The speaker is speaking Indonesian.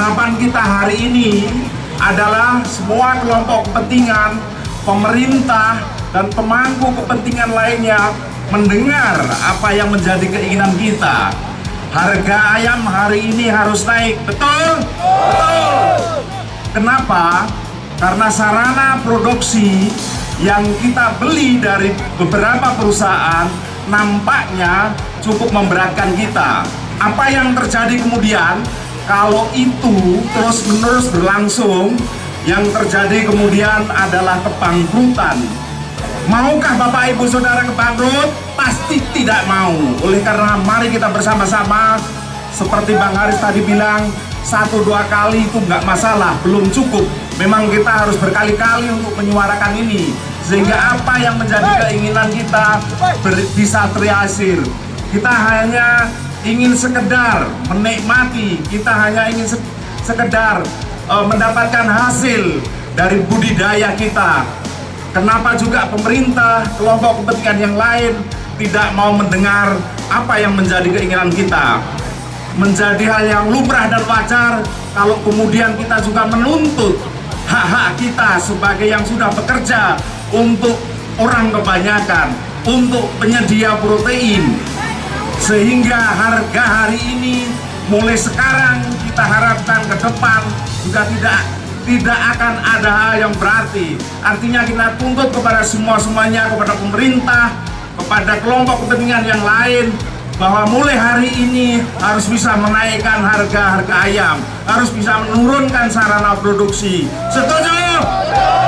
Harapan kita hari ini adalah semua kelompok kepentingan, pemerintah, dan pemangku kepentingan lainnya mendengar apa yang menjadi keinginan kita. Harga ayam hari ini harus naik, betul? Betul! Kenapa? Karena sarana produksi yang kita beli dari beberapa perusahaan nampaknya cukup memberatkan kita. Apa yang terjadi kemudian? Kalau itu terus-menerus berlangsung, yang terjadi kemudian adalah kebangkrutan. Maukah Bapak Ibu Saudara kebangkrut? Pasti tidak mau. Oleh karena mari kita bersama-sama, seperti Bang Haris tadi bilang, 1-2 kali itu nggak masalah, belum cukup. Memang kita harus berkali-kali untuk menyuarakan ini, sehingga apa yang menjadi keinginan kita bisa terrealisir. Kita hanya ingin sekedar menikmati, kita hanya ingin sekedar mendapatkan hasil dari budidaya kita. Kenapa juga pemerintah, kelompok kepentingan yang lain tidak mau mendengar apa yang menjadi keinginan kita? Menjadi hal yang lumrah dan wajar kalau kemudian kita juga menuntut hak-hak kita sebagai yang sudah bekerja untuk orang kebanyakan, untuk penyedia protein. Sehingga harga hari ini mulai sekarang kita harapkan ke depan juga tidak akan ada hal yang berarti. Artinya kita tuntut kepada semuanya, kepada pemerintah, kepada kelompok kepentingan yang lain, bahwa mulai hari ini harus bisa menaikkan harga ayam, harus bisa menurunkan sarana produksi. Setuju?